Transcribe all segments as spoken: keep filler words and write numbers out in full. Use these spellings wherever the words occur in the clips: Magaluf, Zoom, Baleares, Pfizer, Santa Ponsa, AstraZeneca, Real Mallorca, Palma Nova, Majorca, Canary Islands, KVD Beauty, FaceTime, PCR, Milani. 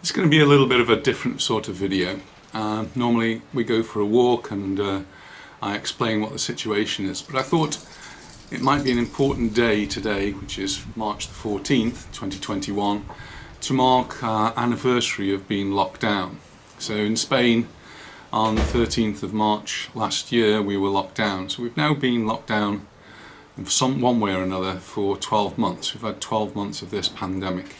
It's going to be a little bit of a different sort of video. Uh, normally we go for a walk and uh, I explain what the situation is, but I thought it might be an important day today, which is March the fourteenth, twenty twenty-one, to mark our anniversary of being locked down. So in Spain, on the thirteenth of March last year, we were locked down. So we've now been locked down in some one way or another for twelve months. We've had twelve months of this pandemic.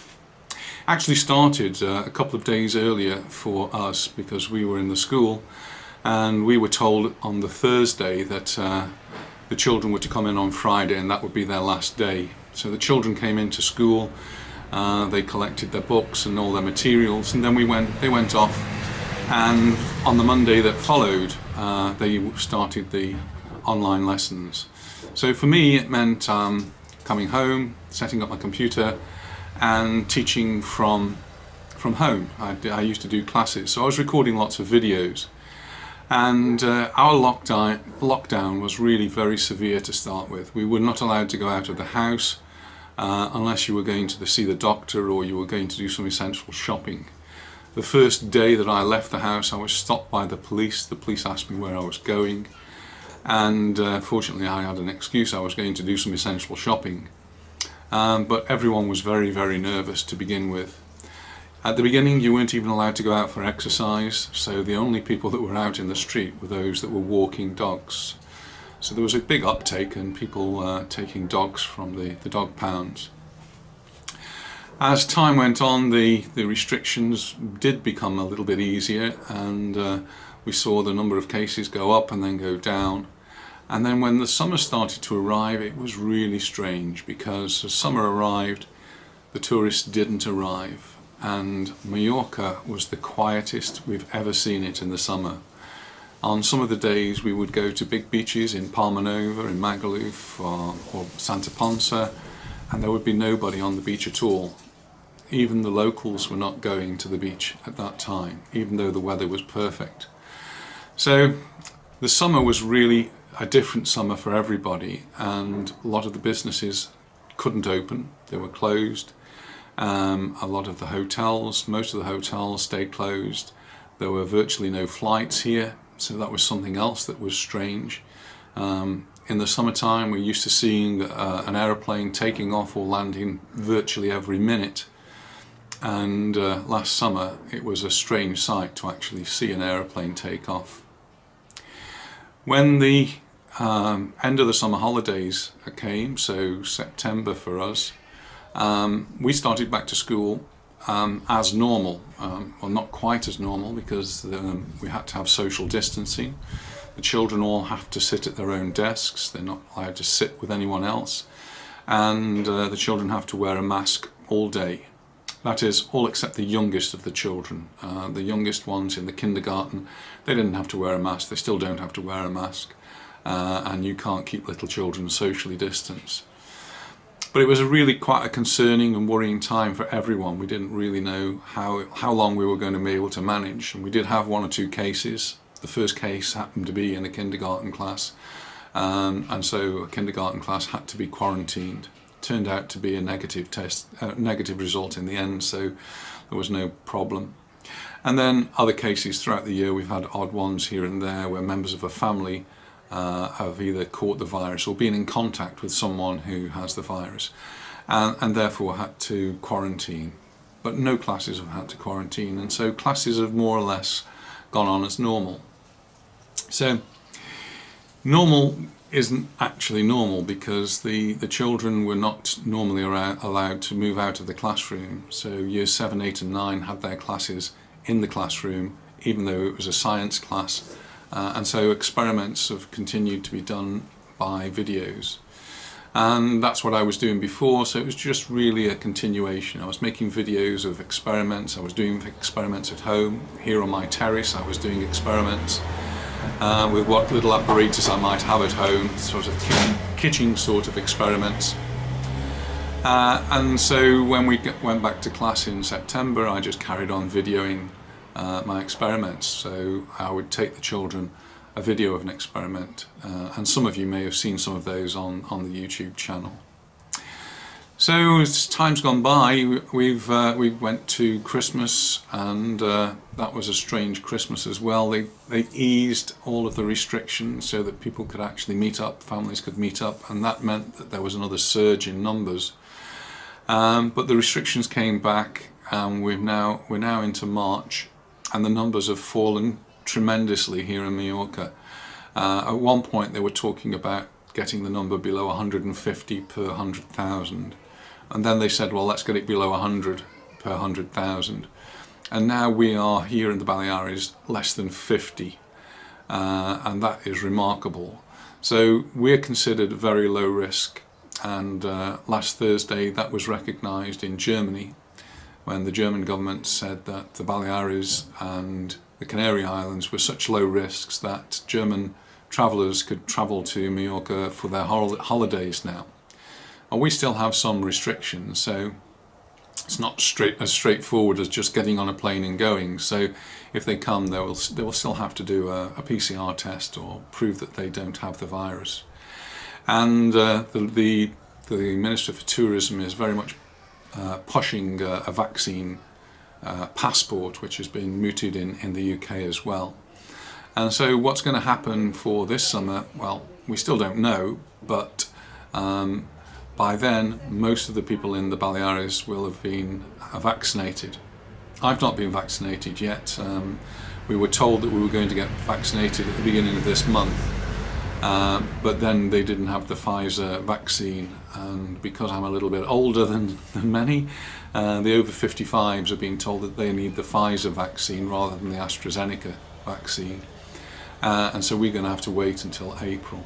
Actually started uh, a couple of days earlier for us because we were in the school and we were told on the Thursday that uh, the children were to come in on Friday and that would be their last day. So the children came into school, uh, they collected their books and all their materials, and then we went, they went off, and on the Monday that followed uh, they started the online lessons. So for me it meant um, coming home, setting up my computer and teaching from from home. I, I used to do classes, so I was recording lots of videos, and uh, our lockdown, lockdown was really very severe to start with. We were not allowed to go out of the house uh, unless you were going to see the doctor or you were going to do some essential shopping. The first day that I left the house I was stopped by the police. The police asked me where I was going, and uh, fortunately I had an excuse. I was going to do some essential shopping. Um, but everyone was very, very nervous to begin with. At the beginning you weren't even allowed to go out for exercise, so the only people that were out in the street were those that were walking dogs. So there was a big uptake and people uh, taking dogs from the, the dog pounds. As time went on, the, the restrictions did become a little bit easier, and uh, we saw the number of cases go up and then go down. And then when the summer started to arrive, it was really strange, because as summer arrived, the tourists didn't arrive, and Mallorca was the quietest we've ever seen it in the summer. On some of the days we would go to big beaches in Palma Nova, in Magaluf or, or Santa Ponsa, and there would be nobody on the beach at all. Even the locals were not going to the beach at that time, even though the weather was perfect. So the summer was really a different summer for everybody, and a lot of the businesses couldn't open, they were closed. Um, a lot of the hotels, most of the hotels stayed closed. There were virtually no flights here, so that was something else that was strange. Um, in the summertime we're used to seeing uh, an aeroplane taking off or landing virtually every minute, and uh, last summer it was a strange sight to actually see an aeroplane take off. When the um, end of the summer holidays came, so September for us, um, we started back to school um, as normal. Um, well, not quite as normal, because um, we had to have social distancing. The children all have to sit at their own desks, they're not allowed to sit with anyone else, and uh, the children have to wear a mask all day. That is, all except the youngest of the children. Uh, the youngest ones in the kindergarten, they didn't have to wear a mask, they still don't have to wear a mask, uh, and you can't keep little children socially distanced. But it was a really quite a concerning and worrying time for everyone. We didn't really know how, how long we were going to be able to manage, and we did have one or two cases. The first case happened to be in a kindergarten class, um, and so a kindergarten class had to be quarantined. Turned out to be a negative test, uh, negative result in the end, so there was no problem. And then other cases throughout the year, we've had odd ones here and there where members of a family uh, have either caught the virus or been in contact with someone who has the virus, and, and therefore had to quarantine. But no classes have had to quarantine, and so classes have more or less gone on as normal. So normal isn't actually normal, because the, the children were not normally around, allowed to move out of the classroom. So years seven, eight and nine had their classes in the classroom, even though it was a science class, uh, and so experiments have continued to be done by videos. And that's what I was doing before, so it was just really a continuation. I was making videos of experiments, I was doing experiments at home, here on my terrace I was doing experiments. Uh, with what little apparatus I might have at home, sort of kitchen, kitchen sort of experiments. Uh, and so when we get, went back to class in September, I just carried on videoing uh, my experiments. So I would take the children a video of an experiment, uh, and some of you may have seen some of those on, on the YouTube channel. So as time's gone by, we've uh, we went to Christmas, and uh, that was a strange Christmas as well. They they eased all of the restrictions so that people could actually meet up, families could meet up, and that meant that there was another surge in numbers. Um, but the restrictions came back, and we've now we're now into March, and the numbers have fallen tremendously here in Mallorca. Uh, at one point, they were talking about getting the number below one hundred fifty per one hundred thousand. And then they said, well, let's get it below one hundred per one hundred thousand. And now we are here in the Baleares less than fifty. Uh, and that is remarkable. So we're considered very low risk. And uh, last Thursday, that was recognised in Germany, when the German government said that the Baleares and the Canary Islands were such low risks that German travellers could travel to Mallorca for their holidays now. And we still have some restrictions, so it's not straight, as straightforward as just getting on a plane and going. So if they come, they will, they will still have to do a, a P C R test or prove that they don't have the virus. And uh, the, the, the Minister for Tourism is very much uh, pushing uh, a vaccine uh, passport, which has been mooted in, in the U K as well. And so what's going to happen for this summer? Well, we still don't know, but um, by then most of the people in the Baleares will have been vaccinated. I've not been vaccinated yet. Um, we were told that we were going to get vaccinated at the beginning of this month, uh, but then they didn't have the Pfizer vaccine, and because I'm a little bit older than, than many, uh, the over fifty-fives are being told that they need the Pfizer vaccine rather than the AstraZeneca vaccine. Uh, and so we're going to have to wait until April.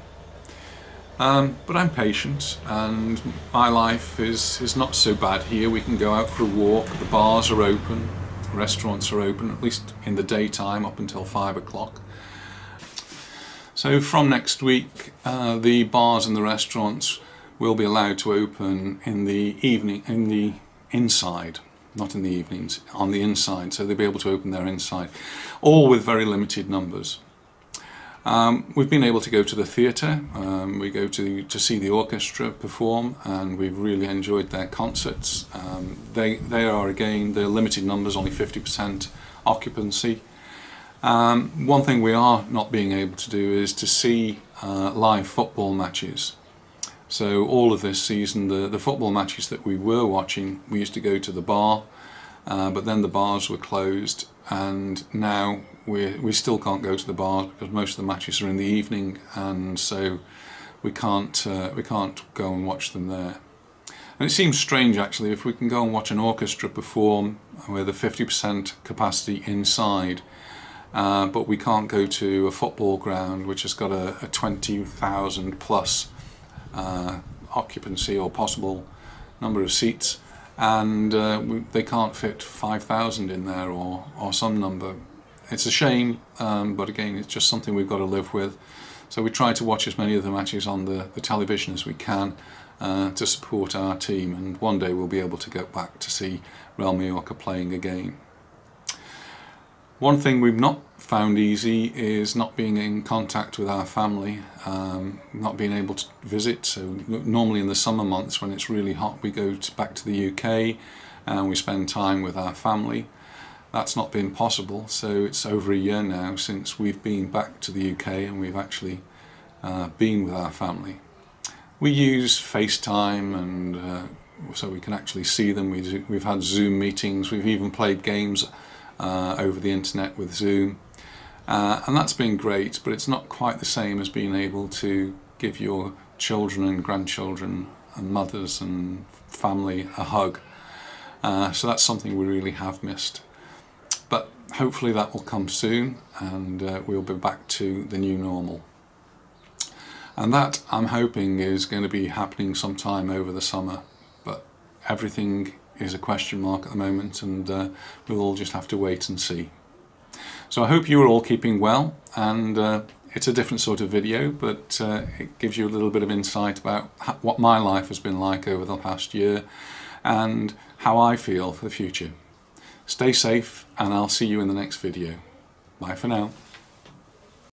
Um, but I'm patient, and my life is, is not so bad here. We can go out for a walk, the bars are open, restaurants are open, at least in the daytime up until five o'clock. So from next week, uh, the bars and the restaurants will be allowed to open in the evening, in the inside. Not in the evenings, on the inside, so they'll be able to open their inside, all with very limited numbers. Um, we've been able to go to the theatre, um, we go to, to see the orchestra perform, and we've really enjoyed their concerts. Um, they, they are, again, they're limited numbers, only fifty percent occupancy. Um, one thing we are not being able to do is to see uh, live football matches. So all of this season, the, the football matches that we were watching, we used to go to the bar, uh, but then the bars were closed, and now we're, we still can't go to the bar because most of the matches are in the evening, and so we can't, uh, we can't go and watch them there. And it seems strange, actually, if we can go and watch an orchestra perform with a fifty percent capacity inside, uh, but we can't go to a football ground which has got a, a twenty thousand plus Uh, occupancy or possible number of seats, and uh, we, they can't fit five thousand in there, or, or some number. It's a shame, um, but again, it's just something we've got to live with. So we try to watch as many of the matches on the, the television as we can uh, to support our team, and one day we'll be able to go back to see Real Mallorca playing again. One thing we've not found easy is not being in contact with our family, um, not being able to visit. So normally in the summer months when it's really hot, we go to, back to the U K and we spend time with our family. That's not been possible, so it's over a year now since we've been back to the U K and we've actually uh, been with our family. We use FaceTime, and uh, so we can actually see them. We, we've had Zoom meetings, we've even played games Uh, over the internet with Zoom, uh, and that's been great, but it's not quite the same as being able to give your children and grandchildren and mothers and family a hug, uh, so that's something we really have missed. But hopefully that will come soon, and uh, we'll be back to the new normal, and that, I'm hoping, is going to be happening sometime over the summer, but everything is a question mark at the moment, and uh, we'll all just have to wait and see. So I hope you are all keeping well, and uh, it's a different sort of video, but uh, it gives you a little bit of insight about what my life has been like over the past year and how I feel for the future. Stay safe, and I'll see you in the next video. Bye for now.